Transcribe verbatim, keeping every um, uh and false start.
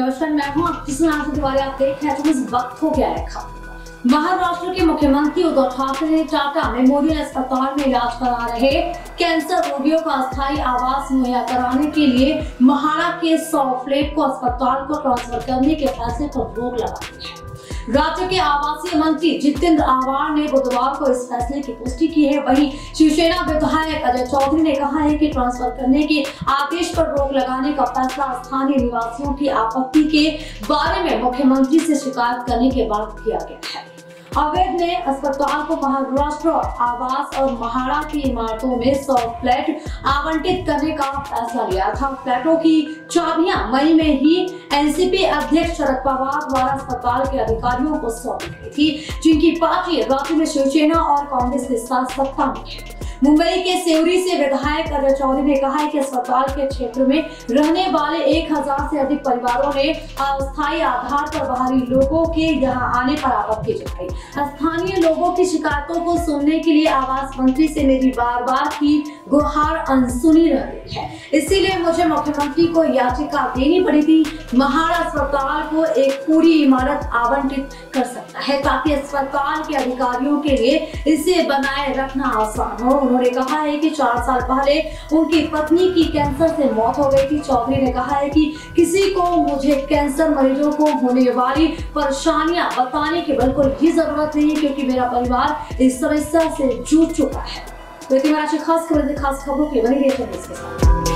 नमस्कार, मैं हूँ आपके साथ दोबारा अपडेट है। तो इस वक्त हो गया है महाराष्ट्र के मुख्यमंत्री उद्धव ठाकरे टाटा मेमोरियल अस्पताल में इलाज करा रहे कैंसर रोगियों को अस्थायी आवास मुहैया कराने के लिए म्हाडा के सौ फ्लैट को अस्पताल को ट्रांसफर करने के फैसले पर रोक लगा दी है। राज्य के आवासीय मंत्री जितेंद्र आव्हाड ने बुधवार को इस फैसले की पुष्टि की है। वहीं शिवसेना विधायक अजय चौधरी ने कहा है कि ट्रांसफर करने के आदेश पर रोक लगाने का फैसला स्थानीय निवासियों की आपत्ति के बारे में मुख्यमंत्री से शिकायत करने के बाद किया गया है। आव्हाड ने अस्पताल को महाराष्ट्र आवास और म्हाडा की इमारतों में सौ फ्लैट आवंटित करने का फैसला लिया था। फ्लैटों की चाबियां मई में ही एनसीपी अध्यक्ष शरद पवार द्वारा अस्पताल के अधिकारियों को सौंपी गई थी, जिनकी पार्टी राज्य में शिवसेना और कांग्रेस के साथ सत्ता में है। मुंबई के सेवरी से विधायक अजय चौधरी ने कहा है कि अस्पताल के क्षेत्र में रहने वाले एक हज़ार से अधिक परिवारों ने अस्थायी आधार पर बाहरी लोगों के यहां आने पर आपत्ति जताई। स्थानीय लोगों की शिकायतों को सुनने के लिए आवास मंत्री से मेरी बार बार की गुहार अनसुनी रह रही है, इसीलिए मुझे मुख्यमंत्री को याचिका देनी पड़ी थी। म्हाडा अस्पताल को एक पूरी इमारत आवंटित कर सकता है ताकि अस्पताल के अधिकारियों के लिए इसे बनाए रखना आसान हो। उन्होंने कहा है कि चार साल पहले उनकी पत्नी की कैंसर से मौत हो गई थी। चौधरी ने कहा है कि किसी को मुझे कैंसर मरीजों को होने वाली परेशानियां बताने की बिल्कुल भी जरूरत नहीं, क्योंकि मेरा परिवार इस समस्या से जूझ चुका है। तो इतनी खास खबरों की बनी रही है।